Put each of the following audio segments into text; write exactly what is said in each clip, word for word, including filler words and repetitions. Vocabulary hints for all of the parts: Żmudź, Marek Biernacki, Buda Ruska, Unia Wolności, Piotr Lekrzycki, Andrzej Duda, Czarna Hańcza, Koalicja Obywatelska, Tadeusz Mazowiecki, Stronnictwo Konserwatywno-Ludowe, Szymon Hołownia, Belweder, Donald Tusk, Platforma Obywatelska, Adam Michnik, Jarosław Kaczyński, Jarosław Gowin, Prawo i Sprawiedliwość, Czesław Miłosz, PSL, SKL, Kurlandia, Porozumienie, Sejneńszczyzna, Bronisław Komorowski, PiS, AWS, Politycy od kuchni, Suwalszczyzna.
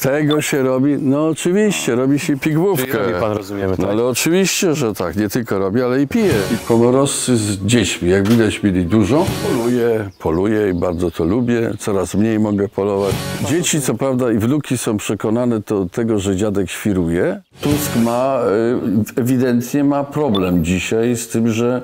Tego się robi, no oczywiście, robi się pigłówkę. Czyli robi pan, rozumiemy, tak? No, ale oczywiście, że tak, nie tylko robi, ale i pije. I komorowscy z dziećmi, jak widać, mieli dużo. Poluję, poluję i bardzo to lubię, coraz mniej mogę polować. Dzieci, co prawda, i wnuki są przekonane do tego, że dziadek świruje. Tusk ma, ewidentnie ma problem dzisiaj z tym, że...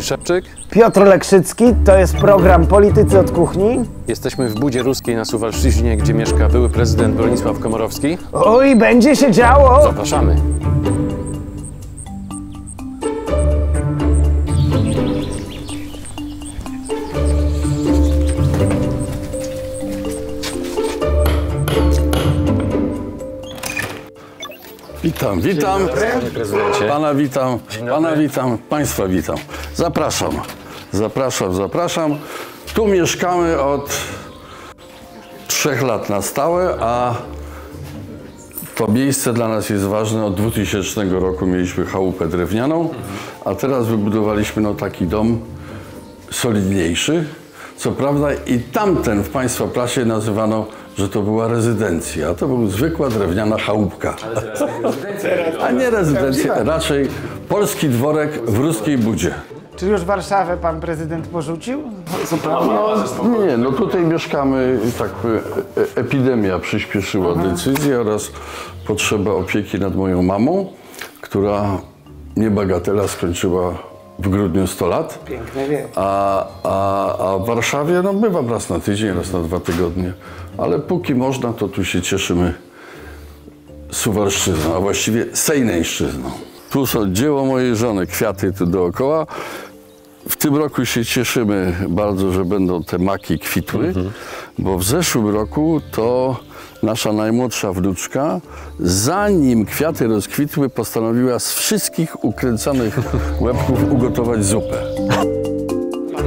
Szepczyk. Piotr Lekrzycki, to jest program Politycy od kuchni. Jesteśmy w Budzie Ruskiej na Suwalszczyźnie, gdzie mieszka były prezydent Bronisław Komorowski. Oj, będzie się działo! Zapraszamy. Witam, witam, pana witam, pana witam, państwa witam. Zapraszam, zapraszam, zapraszam. Tu mieszkamy od trzech lat na stałe, a to miejsce dla nas jest ważne. Od dwutysięcznego roku mieliśmy chałupę drewnianą, a teraz wybudowaliśmy no taki dom solidniejszy. Co prawda i tamten w państwa prasie nazywano, że to była rezydencja, a to była zwykła drewniana chałupka. A nie rezydencja, raczej polski dworek w ruskiej Budzie. Czy już Warszawę pan prezydent porzucił? No, nie, no tutaj mieszkamy, tak epidemia przyspieszyła decyzję oraz potrzeba opieki nad moją mamą, która niebagatela skończyła w grudniu sto lat. Piękny wiek. A, a, a w Warszawie no, bywam raz na tydzień, raz na dwa tygodnie. Ale póki można, to tu się cieszymy Suwalszczyzną, a właściwie Sejneńszczyzną. Tu są dzieło mojej żony, kwiaty tu dookoła. W tym roku się cieszymy bardzo, że będą te maki kwitły, mhm. bo w zeszłym roku to nasza najmłodsza wnuczka, zanim kwiaty rozkwitły, postanowiła z wszystkich ukręcanych łebków ugotować zupę.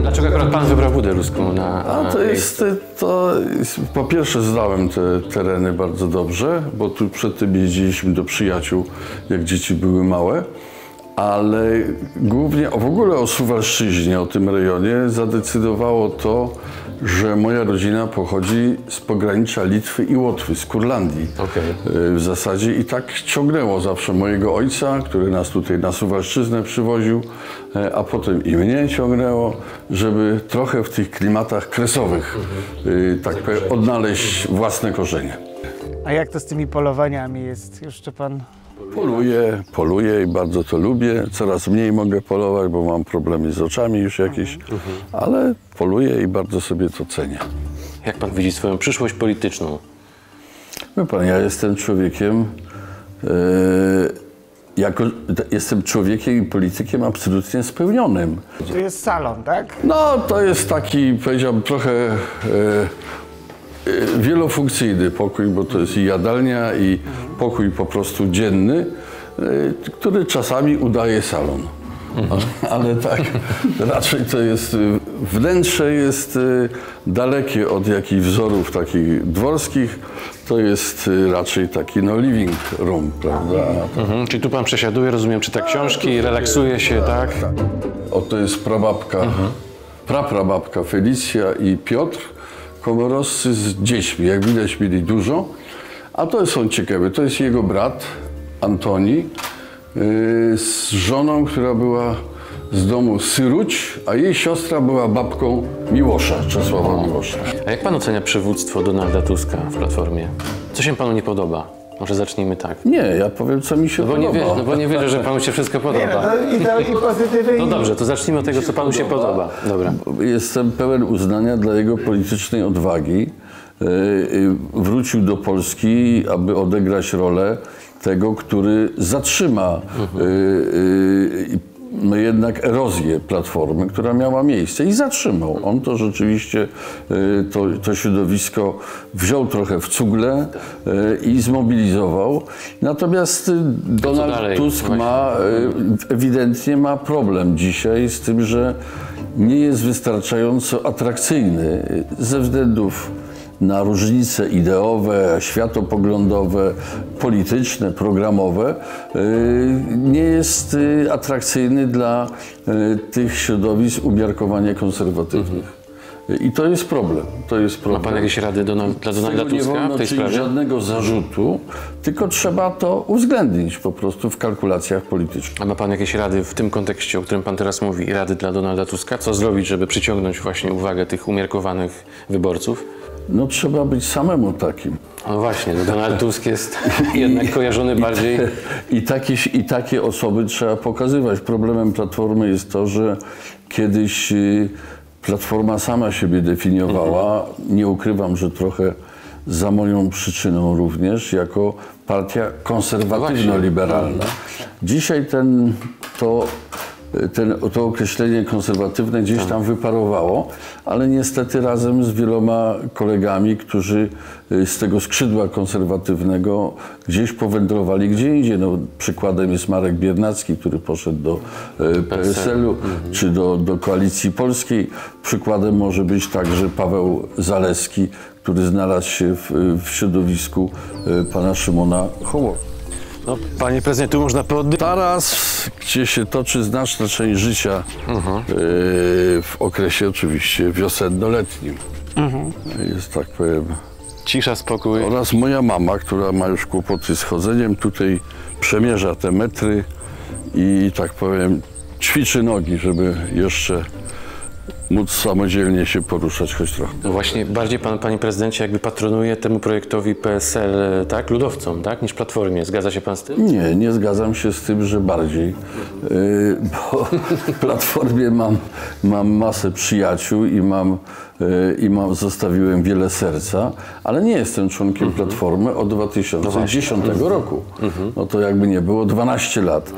Dlaczego akurat pan wybrał Budę Ruską na... A to jest, to jest, po pierwsze znałem te tereny bardzo dobrze, bo tu przed tym jeździliśmy do przyjaciół, jak dzieci były małe, ale głównie w ogóle o Suwalszczyźnie, o tym rejonie zadecydowało to, że moja rodzina pochodzi z pogranicza Litwy i Łotwy, z Kurlandii. Okay. W zasadzie i tak ciągnęło zawsze mojego ojca, który nas tutaj na Suwalszczyznę przywoził, a potem i mnie ciągnęło, żeby trochę w tych klimatach kresowych mm-hmm. tak powiem, odnaleźć własne korzenie. A jak to z tymi polowaniami jest? Jeszcze pan... Poluję, poluję i bardzo to lubię. Coraz mniej mogę polować, bo mam problemy z oczami już jakieś, ale poluję i bardzo sobie to cenię. Jak pan widzi swoją przyszłość polityczną? Wie pan, ja jestem człowiekiem, e, jako, jestem człowiekiem i politykiem absolutnie spełnionym. To jest salon, tak? No, to jest taki, powiedziałbym, trochę... E, wielofunkcyjny pokój, bo to jest i jadalnia, i pokój po prostu dzienny, który czasami udaje salon. Ale, ale tak, raczej to jest, wnętrze jest dalekie od jakichś wzorów takich dworskich, to jest raczej taki no living room, prawda? Mhm, czyli tu pan przesiaduje, rozumiem, czyta książki, relaksuje się, tak? tak? O, to jest prababka, mhm. praprababka Felicja i Piotr Komorowscy z dziećmi, jak widać, mieli dużo, a to są ciekawe. To jest jego brat, Antoni, yy, z żoną, która była z domu Syruć, a jej siostra była babką Miłosza, Czesława Miłosza. A jak pan ocenia przywództwo Donalda Tuska w Platformie? Co się panu nie podoba? Może zacznijmy tak. Nie, ja powiem, co mi się no bo podoba. Nie wierzę, no bo nie wierzę, że panu się wszystko podoba. Nie, no, i pozytywy. No dobrze, to zacznijmy od tego, co panu się podoba. Dobra. Jestem pełen uznania dla jego politycznej odwagi. Wrócił do Polski, aby odegrać rolę tego, który zatrzyma no jednak erozję Platformy, która miała miejsce i zatrzymał. On to rzeczywiście, to, to środowisko wziął trochę w cugle i zmobilizował. Natomiast Donald Tusk ma, ewidentnie ma problem dzisiaj z tym, że nie jest wystarczająco atrakcyjny ze względów na różnice ideowe, światopoglądowe, polityczne, programowe, nie jest atrakcyjny dla tych środowisk umiarkowanie konserwatywnych. I to jest problem. To jest problem. Ma pan jakieś rady do, dla Donalda Tuska w tej sprawie? Nie wolno mieć żadnego zarzutu, tylko trzeba to uwzględnić po prostu w kalkulacjach politycznych. A ma pan jakieś rady w tym kontekście, o którym pan teraz mówi, rady dla Donalda Tuska? Co zrobić, żeby przyciągnąć właśnie uwagę tych umiarkowanych wyborców? No trzeba być samemu takim. No właśnie, Donald Tusk jest jednak kojarzony bardziej. I, i, takie, I takie osoby trzeba pokazywać. Problemem Platformy jest to, że kiedyś Platforma sama siebie definiowała, nie ukrywam, że trochę za moją przyczyną również, jako partia konserwatywno-liberalna. Dzisiaj ten, to, ten, to określenie konserwatywne gdzieś tam wyparowało, ale niestety razem z wieloma kolegami, którzy z tego skrzydła konserwatywnego gdzieś powędrowali gdzie indziej. No, przykładem jest Marek Biernacki, który poszedł do P S L-u czy do, do Koalicji Polskiej. Przykładem może być także Paweł Zaleski, który znalazł się w, w środowisku pana Szymona Hołowni. No, panie prezydencie, tu można podnieść. Taras, gdzie się toczy znaczna część życia uh-huh. yy, w okresie oczywiście wiosennoletnim. Uh-huh. Jest, tak powiem, cisza, spokój. Oraz moja mama, która ma już kłopoty z chodzeniem, tutaj przemierza te metry i, tak powiem, ćwiczy nogi, żeby jeszcze móc samodzielnie się poruszać choć trochę. No właśnie, bardziej pan, panie prezydencie, jakby patronuje temu projektowi P S L, tak, ludowcom, tak, niż Platformie. Zgadza się pan z tym? Nie, nie zgadzam się z tym, że bardziej, yy, bo w Platformie mam, mam masę przyjaciół i mam, yy, i mam, zostawiłem wiele serca, ale nie jestem członkiem mhm. Platformy od dwa tysiące dziesiątego mhm. roku. Mhm. No to jakby nie było dwanaście lat.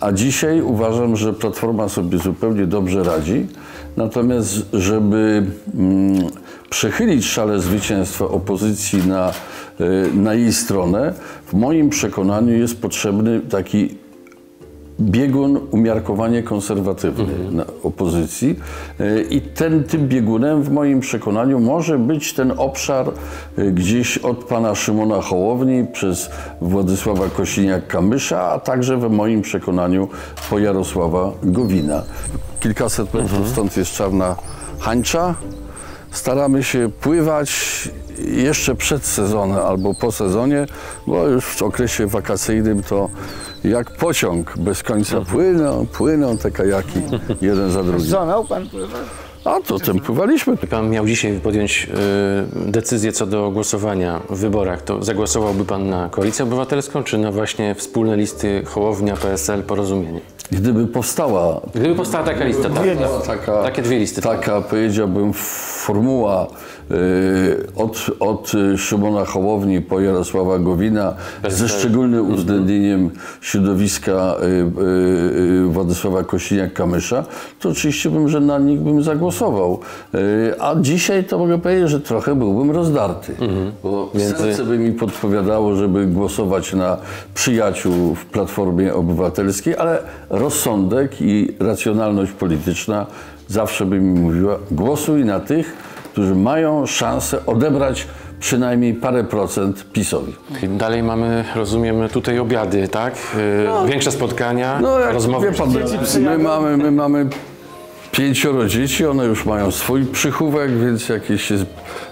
A dzisiaj uważam, że Platforma sobie zupełnie dobrze radzi. Natomiast, żeby mm, przechylić szale zwycięstwa opozycji na, y, na jej stronę, w moim przekonaniu jest potrzebny taki biegun umiarkowanie konserwatywny mhm. na opozycji. Y, I ten, tym biegunem, w moim przekonaniu, może być ten obszar y, gdzieś od pana Szymona Hołowni przez Władysława Kosiniak-Kamysza, a także, w moim przekonaniu, po Jarosława Gowina. Kilkaset metrów mhm. stąd jest Czarna Hańcza. Staramy się pływać jeszcze przed sezonem albo po sezonie, bo już w okresie wakacyjnym to jak pociąg bez końca płyną, płyną te kajaki jeden za drugim. Zonał pan pływa? A to tym pływaliśmy. Pan miał dzisiaj podjąć y, decyzję co do głosowania w wyborach. To zagłosowałby pan na Koalicję Obywatelską, czy na właśnie wspólne listy Hołownia, P S L, Porozumienie? Gdyby powstała... Gdyby powstała taka lista, tak. Powstała taka, takie dwie listy. Taka, tak. Powiedziałbym, formuła y, od, od Szymona Hołowni po Jarosława Gowina bez ze szczególnym uwzględnieniem mm -hmm. środowiska y, y, Władysława Kosiniak-Kamysza, to oczywiście bym, że na nich bym zagłosował. Y, a dzisiaj to mogę powiedzieć, że trochę byłbym rozdarty. Mm -hmm. Bo Między... serce by mi podpowiadało, żeby głosować na przyjaciół w Platformie Obywatelskiej, ale rozsądek i racjonalność polityczna zawsze by mi mówiła: głosuj na tych, którzy mają szansę odebrać przynajmniej parę procent PiS-owi. Dalej mamy, rozumiem, tutaj obiady, tak? No, większe spotkania, no, jak rozmowy. Wie pan, my mamy, my mamy pięcioro dzieci, one już mają swój przychówek, więc jak się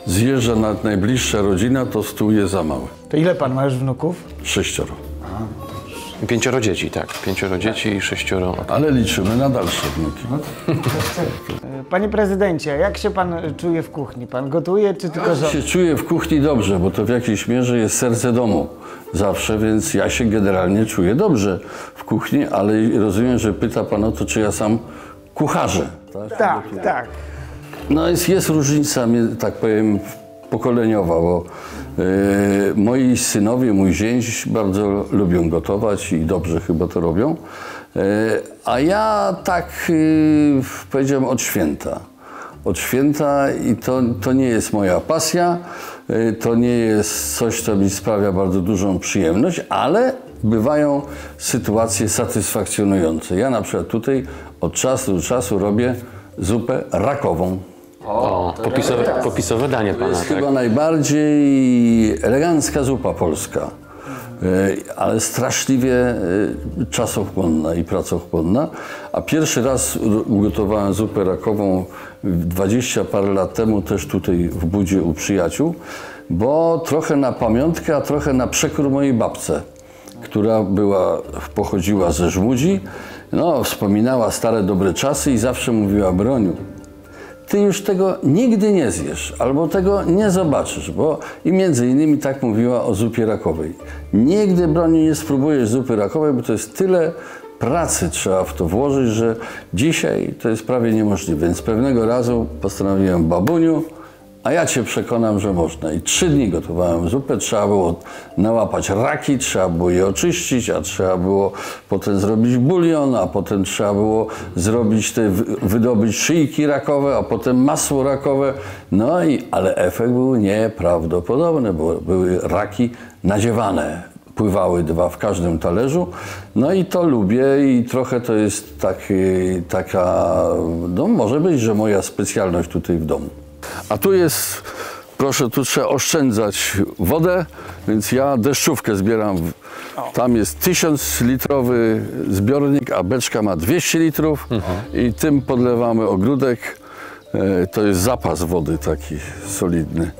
zjeżdża nawet najbliższa rodzina, to stół jest za mały. To ile pan ma już wnuków? Sześcioro. Aha. Pięcioro dzieci, tak. Pięcioro dzieci i sześcioro. Ale liczymy na dalsze wnuki. Panie prezydencie, jak się pan czuje w kuchni? Pan gotuje, czy tylko żo... Ja się czuję w kuchni dobrze, bo to w jakiejś mierze jest serce domu zawsze, więc ja się generalnie czuję dobrze w kuchni, ale rozumiem, że pyta pan o to, czy ja sam kucharzę. Tak, tak. tak. No jest, jest różnica, tak powiem, pokoleniowa, bo yy, moi synowie, mój zięć bardzo lubią gotować i dobrze chyba to robią, yy, a ja tak yy, powiedziałem od święta. Od święta i to, to nie jest moja pasja, yy, to nie jest coś, co mi sprawia bardzo dużą przyjemność, ale bywają sytuacje satysfakcjonujące. Ja na przykład tutaj od czasu do czasu robię zupę rakową. O, o popisowe, tak. popisowe danie pana. To jest tak? chyba najbardziej elegancka zupa polska, ale straszliwie czasochłonna i pracochłonna. A pierwszy raz ugotowałem zupę rakową dwadzieścia parę lat temu, też tutaj w Budzie u przyjaciół, bo trochę na pamiątkę, a trochę na przekór mojej babce, która była, pochodziła ze Żmudzi. No, wspominała stare dobre czasy i zawsze mówiła: Broniu, ty już tego nigdy nie zjesz, albo tego nie zobaczysz, bo i między innymi tak mówiła o zupie rakowej. Nigdy, Broniu, nie spróbujesz zupy rakowej, bo to jest tyle pracy trzeba w to włożyć, że dzisiaj to jest prawie niemożliwe. Więc pewnego razu postanowiłem: babuniu, a ja cię przekonam, że można. I trzy dni gotowałem zupę, trzeba było nałapać raki, trzeba było je oczyścić, a trzeba było potem zrobić bulion, a potem trzeba było zrobić te, wydobyć szyjki rakowe, a potem masło rakowe. No i, ale efekt był nieprawdopodobny, bo były raki nadziewane. Pływały dwa w każdym talerzu. No i to lubię i trochę to jest taki, taka, no może być, że moja specjalność tutaj w domu. A tu jest, proszę, tu trzeba oszczędzać wodę, więc ja deszczówkę zbieram. Tam jest tysiąc litrowy zbiornik, a beczka ma dwieście litrów. Mhm. I tym podlewamy ogródek. To jest zapas wody taki solidny.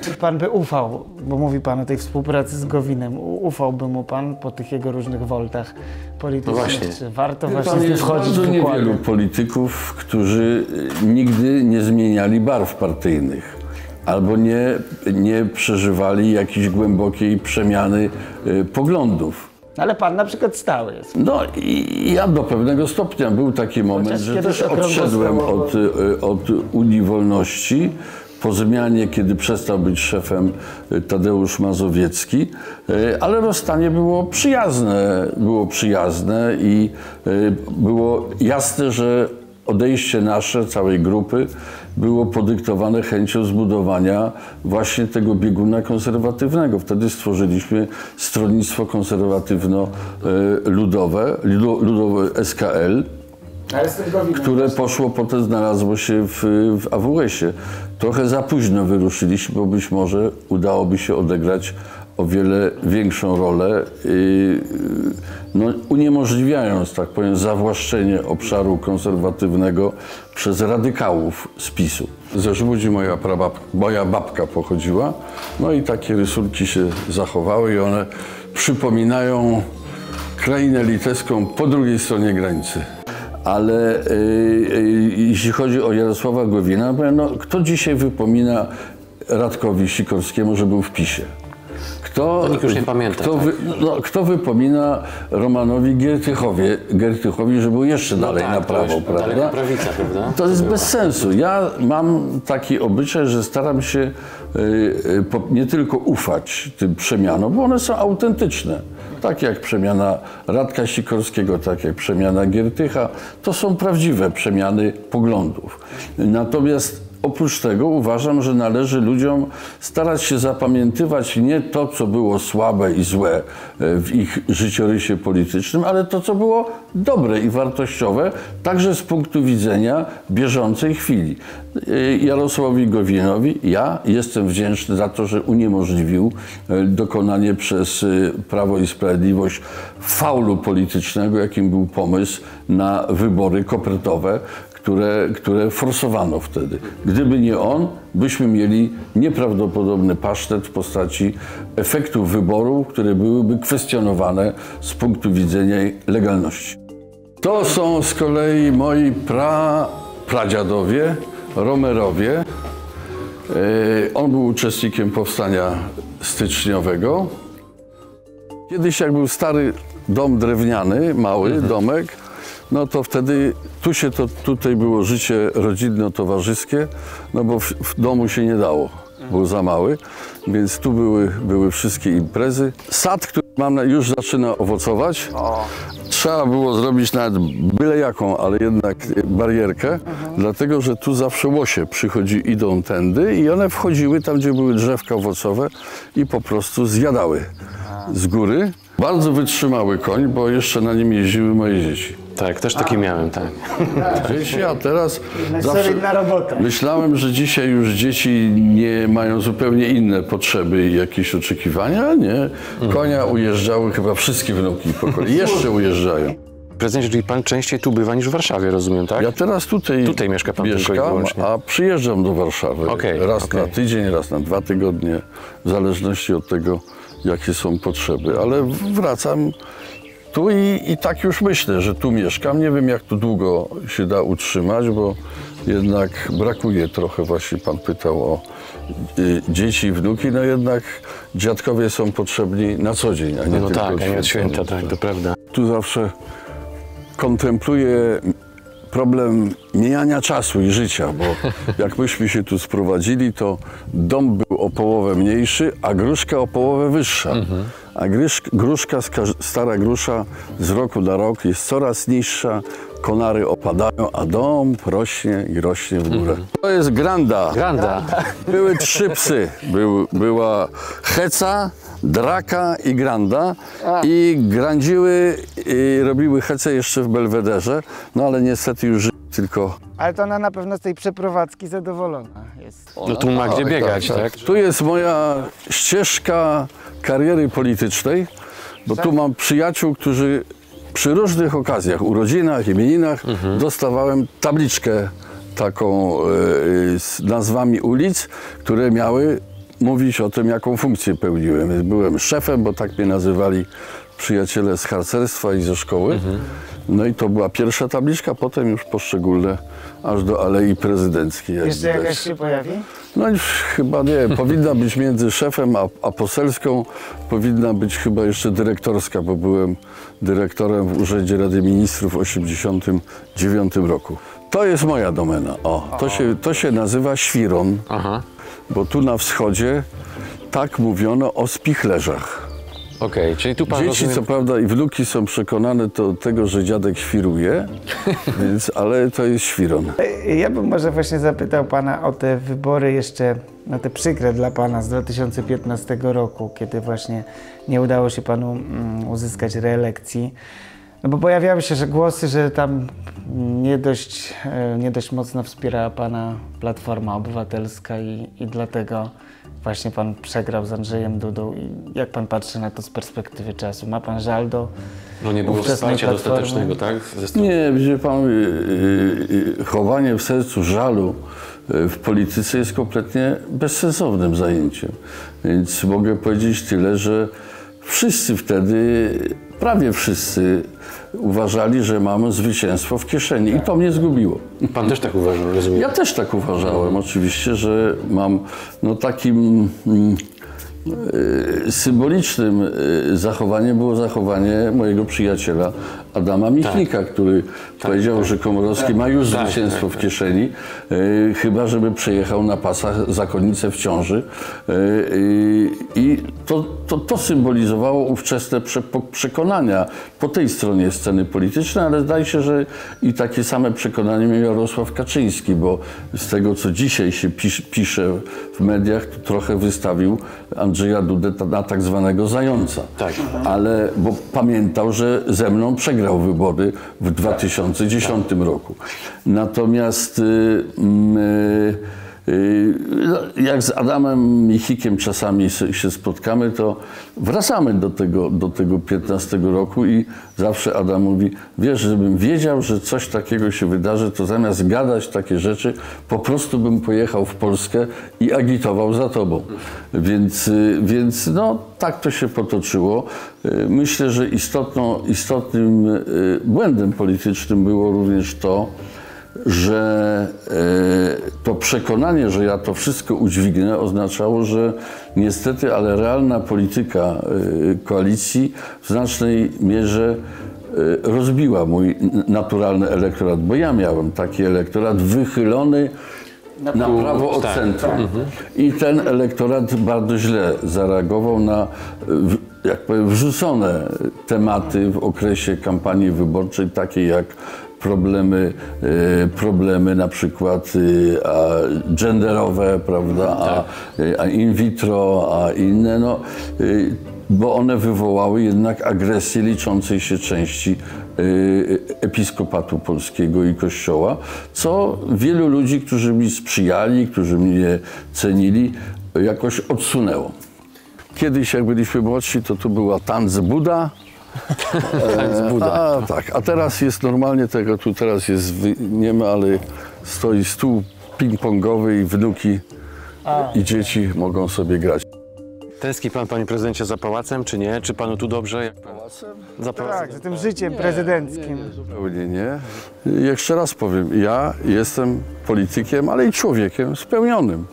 Czy pan by ufał, bo mówi pan o tej współpracy z Gowinem, ufałby mu pan po tych jego różnych woltach politycznych? No czy warto Wie właśnie pan, wchodzić w niewielu polityków, którzy nigdy nie zmieniali barw partyjnych albo nie, nie przeżywali jakiejś głębokiej przemiany y, poglądów. Ale pan na przykład stały jest. No i ja do pewnego stopnia. Był taki moment, Chociaż że też odszedłem od, od Unii Wolności, po zmianie, kiedy przestał być szefem Tadeusz Mazowiecki, ale rozstanie było przyjazne, było przyjazne i było jasne, że odejście nasze, całej grupy, było podyktowane chęcią zbudowania właśnie tego bieguna konserwatywnego. Wtedy stworzyliśmy Stronnictwo Konserwatywno-Ludowe, ludowe S K L, które poszło, potem znalazło się w, w A W S-ie. Trochę za późno wyruszyliśmy, bo być może udałoby się odegrać o wiele większą rolę, no, uniemożliwiając, tak powiem, zawłaszczenie obszaru konserwatywnego przez radykałów z PiS-u. Ze Żmudzi moja, prababka, moja babka pochodziła, no i takie rysunki się zachowały i one przypominają krainę litewską po drugiej stronie granicy. Ale y, y, jeśli chodzi o Jarosława Gowina, no, kto dzisiaj wypomina Radkowi Sikorskiemu, że był w PiS-ie? Kto, to nikt już nie pamięta, kto, tak? wy, no, kto wypomina Romanowi Giertychowi, Giertychowi, że był jeszcze no dalej tak, na prawo, już, prawda? Dalej na prawica, prawda? To, to jest była. bez sensu. Ja mam taki obyczaj, że staram się y, y, po, nie tylko ufać tym przemianom, bo one są autentyczne. Tak jak przemiana Radka Sikorskiego, tak jak przemiana Giertycha, to są prawdziwe przemiany poglądów. Natomiast oprócz tego uważam, że należy ludziom starać się zapamiętywać nie to, co było słabe i złe w ich życiorysie politycznym, ale to, co było dobre i wartościowe, także z punktu widzenia bieżącej chwili. Jarosławowi Gowinowi ja jestem wdzięczny za to, że uniemożliwił dokonanie przez Prawo i Sprawiedliwość faulu politycznego, jakim był pomysł na wybory kopertowe, Które, które forsowano wtedy. Gdyby nie on, byśmy mieli nieprawdopodobny pasztet w postaci efektów wyborów, które byłyby kwestionowane z punktu widzenia legalności. To są z kolei moi pra, pradziadowie, Romerowie. Yy, on był uczestnikiem powstania styczniowego. Kiedyś, jak był stary dom drewniany, mały mhm. domek, no to wtedy tu się to, tutaj było życie rodzinno-towarzyskie, no bo w, w domu się nie dało, był za mały, więc tu były, były wszystkie imprezy. Sad, który mam na, już zaczyna owocować, trzeba było zrobić nawet byle jaką, ale jednak barierkę, mhm. dlatego że tu zawsze łosie przychodzi, idą tędy i one wchodziły tam, gdzie były drzewka owocowe i po prostu zjadały z góry. Bardzo wytrzymały koń, bo jeszcze na nim jeździły moje dzieci. Tak, też taki a, miałem, tak. Dzieci, a teraz zawsze myślałem, że dzisiaj już dzieci nie mają zupełnie inne potrzeby i jakieś oczekiwania, nie? Konia ujeżdżały chyba wszystkie wnuki po kolei, jeszcze ujeżdżają. Prezydencie, czyli pan częściej tu bywa niż w Warszawie, rozumiem, tak? Ja teraz tutaj, tutaj mieszka pan mieszkam, tylko i wyłącznie. A przyjeżdżam do Warszawy okay, raz okay. na tydzień, raz na dwa tygodnie, w zależności od tego, jakie są potrzeby, ale wracam tu i, i tak już myślę, że tu mieszkam. Nie wiem, jak to długo się da utrzymać, bo jednak brakuje trochę, właśnie pan pytał o y, dzieci i wnuki, no jednak dziadkowie są potrzebni na co dzień, a nie no tylko tak, od święta. Od święta, tak, to prawda. Tu zawsze kontempluję problem mijania czasu i życia, bo jak myśmy się tu sprowadzili, to dom był o połowę mniejszy, a gruszka o połowę wyższa. Mhm. A gruszka, stara grusza z roku na rok jest coraz niższa, konary opadają, a dom rośnie i rośnie w górę. Mhm. To jest granda. granda. Były trzy psy. Był, była heca, draka i granda i grandziły i robiły hece jeszcze w Belwederze, no ale niestety już tylko... Ale to ona na pewno z tej przeprowadzki zadowolona jest. No tu ma gdzie biegać, tak? tak? Tu jest moja ścieżka kariery politycznej, bo tak? tu mam przyjaciół, którzy przy różnych okazjach, urodzinach, imieninach mhm. dostawałem tabliczkę taką e, z nazwami ulic, które miały mówić o tym, jaką funkcję pełniłem. Byłem szefem, bo tak mnie nazywali przyjaciele z harcerstwa i ze szkoły. Mhm. No i to była pierwsza tabliczka, potem już poszczególne, aż do Alei Prezydenckiej. Jeszcze widać. Jakaś się pojawi? No już chyba nie. Powinna być między szefem a, a poselską. Powinna być chyba jeszcze dyrektorska, bo byłem dyrektorem w Urzędzie Rady Ministrów w tysiąc dziewięćset osiemdziesiątym dziewiątym roku. To jest moja domena. O, to się, to się nazywa Świron. Aha. Bo tu na wschodzie tak mówiono o spichlerzach. Okay, czyli tu pan Dzieci, rozumiem... co prawda, i wnuki są przekonane do tego, że dziadek świruje, więc, ale to jest świron. Ja bym może właśnie zapytał pana o te wybory jeszcze, no te przykre dla pana z dwa tysiące piętnastego roku, kiedy właśnie nie udało się panu uzyskać reelekcji. No bo pojawiały się że głosy, że tam nie dość, nie dość mocno wspierała pana Platforma Obywatelska i, i dlatego właśnie pan przegrał z Andrzejem Dudą. I jak pan patrzy na to z perspektywy czasu? Ma pan żal do No nie było wsparcia Platformy? Dostatecznego, tak? Nie, widzi pan, chowanie w sercu żalu w polityce jest kompletnie bezsensownym zajęciem. Więc mogę powiedzieć tyle, że wszyscy wtedy, prawie wszyscy uważali, że mamy zwycięstwo w kieszeni i to mnie zgubiło. Pan też tak uważał, rozumiem? Ja też tak uważałem oczywiście, że mam no takim y, symbolicznym y, zachowaniem było zachowanie mojego przyjaciela Adama Michnika, tak. który tak, powiedział, tak. że Komorowski tak. ma już tak, zwycięstwo tak, tak. w kieszeni, y, chyba żeby przejechał na pasach zakonnicę w ciąży. Y, y, I to, to, to symbolizowało ówczesne prze, przekonania po tej stronie sceny politycznej, ale zdaje się, że i takie same przekonanie miał Jarosław Kaczyński, bo z tego, co dzisiaj się pisze, pisze w mediach, to trochę wystawił Andrzeja Dudę na tak zwanego zająca. Tak. Ale bo pamiętał, że ze mną przegrał. Grał wybory w dwa tysiące dziesiątym roku. Natomiast y, y, y, jak z Adamem Michnikiem czasami się spotkamy, to wracamy do tego, do tego piętnastego roku i zawsze Adam mówi, wiesz, żebym wiedział, że coś takiego się wydarzy, to zamiast gadać takie rzeczy, po prostu bym pojechał w Polskę i agitował za tobą. Więc, więc no, tak to się potoczyło. Myślę, że istotną, istotnym błędem politycznym było również to, że to przekonanie, że ja to wszystko udźwignę, oznaczało, że niestety, ale realna polityka koalicji w znacznej mierze rozbiła mój naturalny elektorat, bo ja miałem taki elektorat wychylony na prawo od centrum. I ten elektorat bardzo źle zareagował na, jak powiem, wrzucone tematy w okresie kampanii wyborczej, takie jak problemy, problemy na przykład a genderowe, prawda, a, a in vitro, a inne. No, bo one wywołały jednak agresję liczącej się części episkopatu polskiego i Kościoła, co wielu ludzi, którzy mi sprzyjali, którzy mnie cenili, jakoś odsunęło. Kiedyś, jak byliśmy młodsi, to tu była Tanz Buda. Tanz Buda. A, tak. A teraz jest normalnie tego, tu teraz jest, nie ma, ale stoi stół ping-pongowy i wnuki A. i dzieci mogą sobie grać. Tęskni pan, panie prezydencie, za pałacem, czy nie? Czy panu tu dobrze? Jak pan... Za pałacem? Tak, za tym życiem nie, prezydenckim. Nie, nie, zupełnie nie. Jeszcze raz powiem, ja jestem politykiem, ale i człowiekiem spełnionym.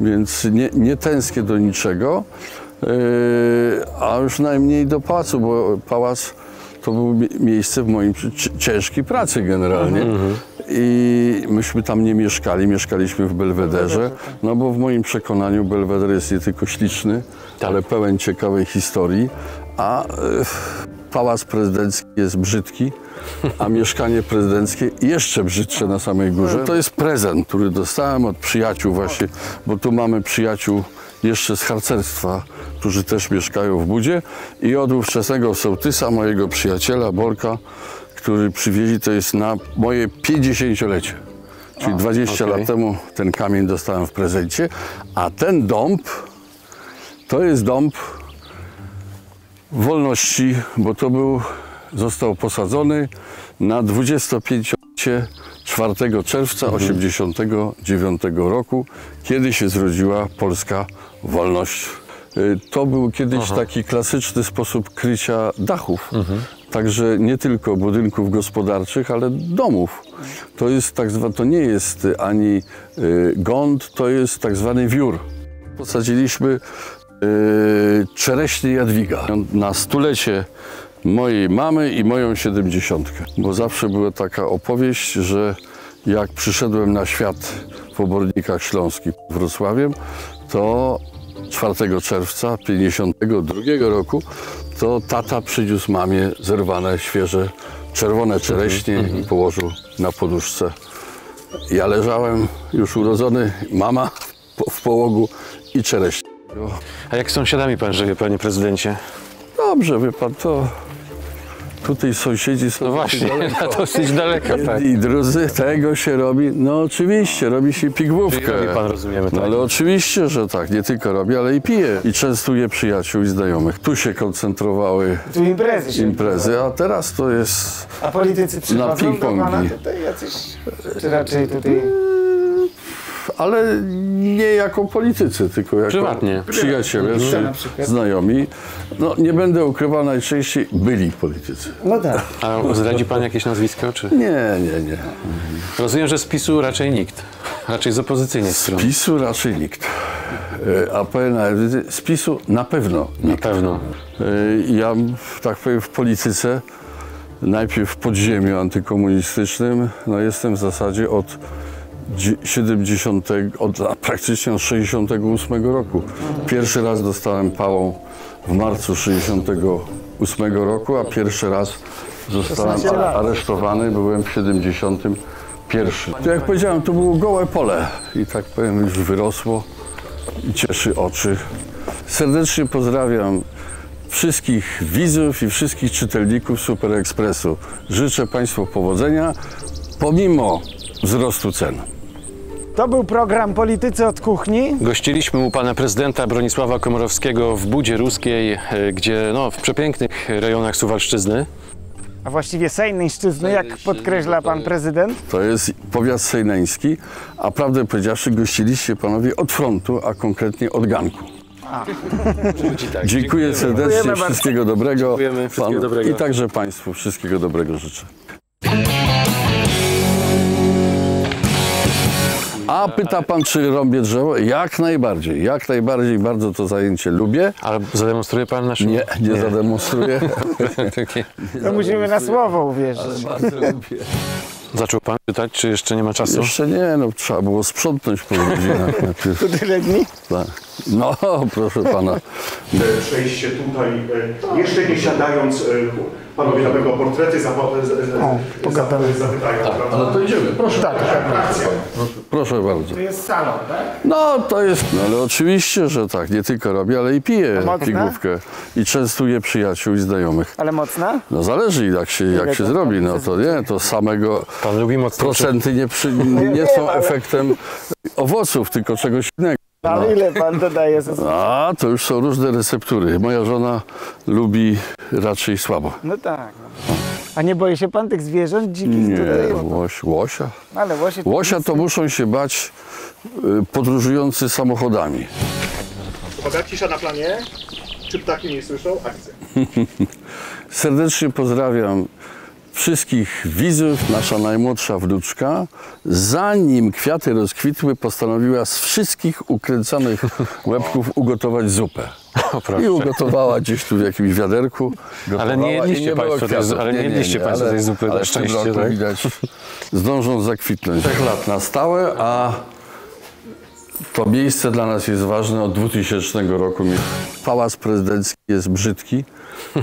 Więc nie, nie tęsknię do niczego, yy, a już najmniej do pałacu, bo pałac to było miejsce w moim ciężkiej pracy generalnie. Mm-hmm. I myśmy tam nie mieszkali, mieszkaliśmy w Belwederze, no bo w moim przekonaniu Belweder jest nie tylko śliczny, tak, ale pełen ciekawej historii, a y, pałac prezydencki jest brzydki, a mieszkanie prezydenckie jeszcze brzydsze na samej górze. To jest prezent, który dostałem od przyjaciół właśnie, bo tu mamy przyjaciół jeszcze z harcerstwa, którzy też mieszkają w Budzie, i od ówczesnego sołtysa, mojego przyjaciela Borka, który przywieźli, to jest na moje pięćdziesięciolecie. Czyli dwadzieścia lat temu ten kamień dostałem w prezencie, a ten dąb to jest dąb wolności, bo to był, został posadzony na dwudziestopięciolecie czwartego czerwca osiemdziesiątego dziewiątego roku, kiedy się zrodziła polska wolność. To był kiedyś Aha. taki klasyczny sposób krycia dachów. Mhm. Także nie tylko budynków gospodarczych, ale domów. To jest tak zwane, to nie jest ani gąd, to jest tak zwany wiór. Posadziliśmy yy, czereśnie Jadwiga na stulecie mojej mamy i moją siedemdziesiątkę. Bo zawsze była taka opowieść, że jak przyszedłem na świat w Obornikach Śląskich w Wrocławiu, to czwartego czerwca pięćdziesiątego drugiego roku to tata przyniósł mamie zerwane, świeże, czerwone czereśnie mm-hmm. i położył na poduszce. Ja leżałem już urodzony, mama w połogu i czereśnie. A jak z sąsiadami pan żyje, panie prezydencie? Dobrze, wie pan, to tutaj sąsiedzi są no właśnie, daleko. dosyć daleko. Tak. I drudzy, tego się robi, no oczywiście, robi się pigłówkę. Robi pan, rozumiemy, tak. No, ale oczywiście, że tak, nie tylko robi, ale i pije. I częstuje przyjaciół i znajomych. Tu się koncentrowały tu imprezy, się imprezy, a teraz to jest A politycy przychodzą na do pana tutaj jacyś, czy raczej tutaj... Ale nie jako politycy, tylko jako Prywatnie. przyjaciele, Prywatnie. Czy znajomi. No, nie będę ukrywał, najczęściej byli politycy. No tak. A zdradzi pan jakieś nazwisko? Czy? Nie, nie, nie. Rozumiem, że z PiSu raczej nikt. Raczej z opozycyjnej strony. Z PiSu raczej nikt. A z PiSu na pewno nikt. Na pewno. Ja, tak powiem, w polityce, najpierw w podziemiu antykomunistycznym, no jestem w zasadzie od siedemdziesiątego, od, praktycznie od sześćdziesiątego ósmego roku. Pierwszy raz dostałem pałą w marcu sześćdziesiątego ósmego roku, a pierwszy raz zostałem aresztowany, byłem w siedemdziesiątym pierwszym. To jak powiedziałem, to było gołe pole i tak powiem już wyrosło i cieszy oczy. Serdecznie pozdrawiam wszystkich widzów i wszystkich czytelników Super Ekspresu. Życzę państwu powodzenia, pomimo wzrostu cen. To był program Politycy od kuchni. Gościliśmy u pana prezydenta Bronisława Komorowskiego w Budzie Ruskiej, gdzie no, w przepięknych rejonach Suwalszczyzny. A właściwie Sejneńszczyzny, jak podkreśla pan prezydent. To jest powiat sejneński, a prawdę powiedziawszy, gościliście panowie od frontu, a konkretnie od ganku. A. Dziękuję, Dziękuję serdecznie, Dziękujemy wszystkiego bardzo. dobrego. Dziękujemy, wszystkiego dobrego. I także państwu wszystkiego dobrego życzę. A pyta pan, czy rąbię drzewo? Jak najbardziej, jak najbardziej, bardzo to zajęcie lubię. Ale zademonstruje pan naszą? Nie, nie, nie zademonstruję. To musimy na słowo uwierzyć. Ale bardzo lubię. Zaczął pan pytać, czy jeszcze nie ma czasu? Jeszcze nie, no trzeba było sprzątnąć po godzinach. To tyle dni? Tak. No, proszę pana. Przejście tutaj, jeszcze nie siadając Panowie na pewno o portrety zapytają. Ale to idziemy. Proszę. Tak, proszę bardzo. To jest salon, tak? No to jest, no ale oczywiście, że tak. Nie tylko robię, ale i piję figówkę. I częstuję przyjaciół i znajomych. Ale mocna? No zależy jak się, jak się zrobi. No to nie, to samego procenty nie, przy, nie są efektem owoców, tylko czegoś innego. No. Ale ile pan dodaje? A, to już są różne receptury. Moja żona lubi raczej słabo. No tak. A nie boi się pan tych zwierząt dzikich? Nie, łoś, łosia. Ale łosie to łosia to muszą się bać podróżujący samochodami. Uwaga, cisza na planie. Czy ptaki nie słyszą? Akcja. Serdecznie pozdrawiam wszystkich widzów, nasza najmłodsza wnuczka, zanim kwiaty rozkwitły, postanowiła z wszystkich ukręcanych łebków ugotować zupę. I ugotowała gdzieś tu w jakimś wiaderku. Ale nie jedliście Państwo tej zupy, na szczęście. Ale tak? Widać, zdążą zakwitnąć. Trzech lat na stałe, a to miejsce dla nas jest ważne od dwutysięcznego roku. Pałac Prezydencki jest brzydki,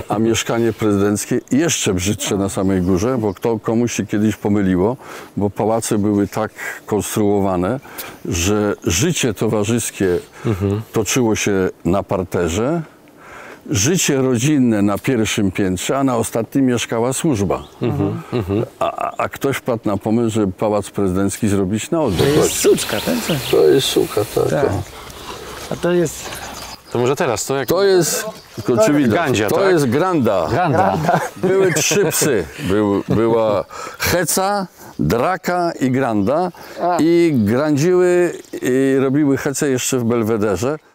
a mieszkanie prezydenckie jeszcze brzydsze na samej górze, bo kto, komuś się kiedyś pomyliło, bo pałace były tak konstruowane, że życie towarzyskie mhm. toczyło się na parterze, życie rodzinne na pierwszym piętrze, a na ostatnim mieszkała służba. Mhm. A, a ktoś wpadł na pomysł, żeby Pałac Prezydencki zrobić na odwrót. To jest suczka, tak? To jest suka, tak. tak. A to jest... To może teraz, to jak... To jest... Tylko czy widać, Gandzia, to tak? jest Granda. Granda. Były trzy psy. Był, była Heca, Draka i Granda. A. I grandziły i robiły hece jeszcze w Belwederze.